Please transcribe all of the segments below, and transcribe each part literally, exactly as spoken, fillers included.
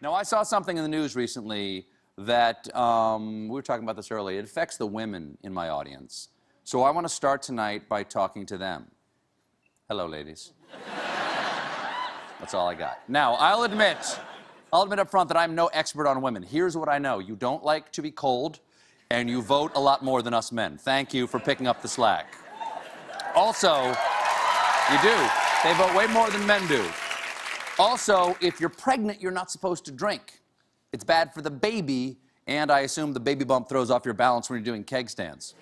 Now, I saw something in the news recently that, um, we were talking about this earlier, it affects the women in my audience. So I want to start tonight by talking to them. Hello, ladies. That's all I got. Now, I'll admit, I'll admit up front that I'm no expert on women. Here's what I know. You don't like to be cold, and you vote a lot more than us men. Thank you for picking up the slack. Also, you do. They vote way more than men do. Also, if you're pregnant, you're not supposed to drink. It's bad for the baby, and I assume the baby bump throws off your balance when you're doing keg stands.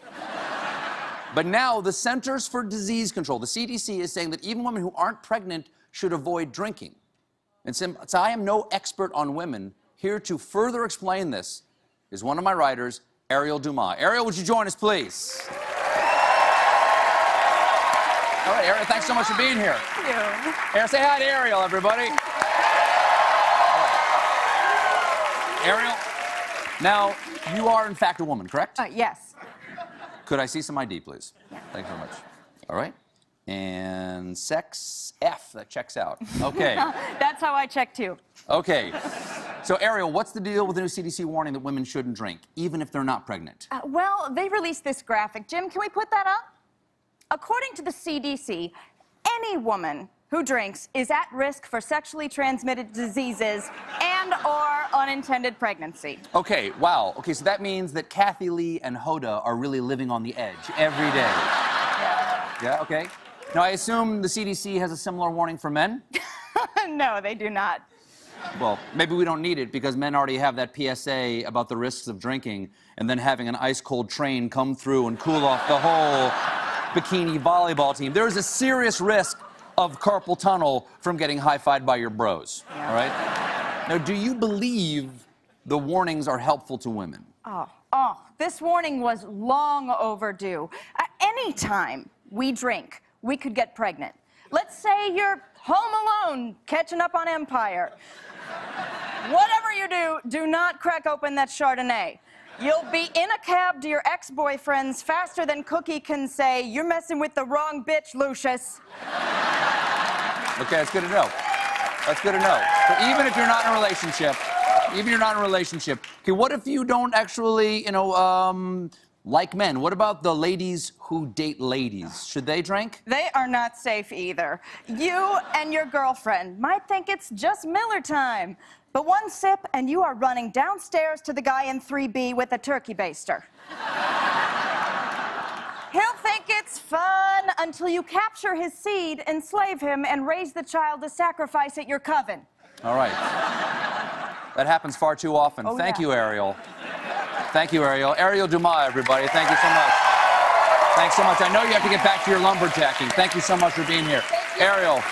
But now, the Centers for Disease Control, the C D C, is saying that even women who aren't pregnant should avoid drinking. And since I am no expert on women, here to further explain this is one of my writers, Ariel Dumas. Ariel, would you join us, please? All right, Ariel, thanks so much for being here. Thank you. Ariel, say hi to Ariel, everybody. Ariel, now, you are, in fact, a woman, correct? Uh, yes. Could I see some I D, please? Yeah. Thanks so much. All right. And sex, F, that checks out. Okay. That's how I check, too. Okay. So, Ariel, what's the deal with the new C D C warning that women shouldn't drink, even if they're not pregnant? Uh, well, they released this graphic. Jim, can we put that up? According to the C D C, any woman who drinks is at risk for sexually transmitted diseases and or unintended pregnancy. Okay, wow. Okay, so that means that Kathie Lee and Hoda are really living on the edge every day. Yeah, yeah, okay. Now, I assume the C D C has a similar warning for men? No, they do not. Well, maybe we don't need it because men already have that P S A about the risks of drinking and then having an ice-cold train come through and cool off the whole bikini volleyball team. There is a serious risk of carpal tunnel from getting high-fived by your bros, yeah. All right? Now, do you believe the warnings are helpful to women? Oh, oh, this warning was long overdue. At any time we drink, we could get pregnant. Let's say you're home alone, catching up on Empire. Whatever you do, do not crack open that Chardonnay. You'll be in a cab to your ex-boyfriends faster than Cookie can say, "You're messing with the wrong bitch, Lucius." Okay, that's good to know. That's good to know. But even if you're not in a relationship, even if you're not in a relationship, okay, what if you don't actually, you know, um, like men? What about the ladies who date ladies? Should they drink? They are not safe either. You and your girlfriend might think it's just Miller time, but one sip and you are running downstairs to the guy in three B with a turkey baster. He'll think it's fun until you capture his seed, enslave him, and raise the child to sacrifice at your coven. All right. That happens far too often. Oh, Thank yeah. you, Ariel. Thank you, Ariel. Ariel Dumas, everybody. Thank you so much. Thanks so much. I know you have to get back to your lumberjacking. Thank you so much for being here. Ariel.